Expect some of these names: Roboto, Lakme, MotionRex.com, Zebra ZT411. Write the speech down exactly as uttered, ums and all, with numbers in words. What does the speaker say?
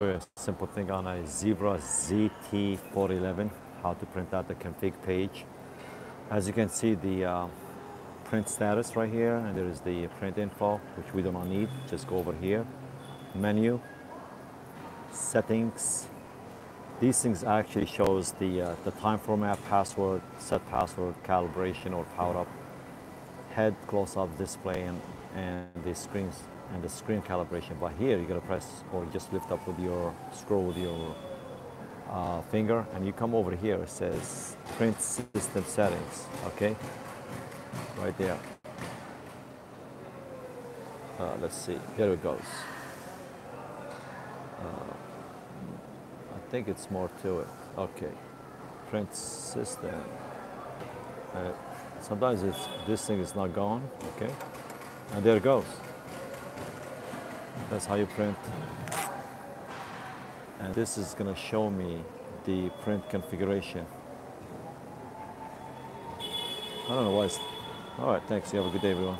A simple thing on a Zebra Z T four eleven, how to print out the config page. As you can see, the uh, print status right here, and there is the print info, which we do not need. Just go over here, menu, settings. These things actually shows the, uh, the time format, password, set password, calibration or power up, head close-up display, and, and the screens. And the screen calibration, but here you're gonna press or just lift up with your scroll with your uh, finger, and you come over here. It says print system settings. Okay, right there. Uh, let's see. Here it goes. Uh, I think it's more to it. Okay, print system. Uh, sometimes it's this thing is not gone. Okay, and there it goes. That's how you print, and this is going to show me the print configuration. I don't know why it's... All right, thanks. You have a good day, everyone.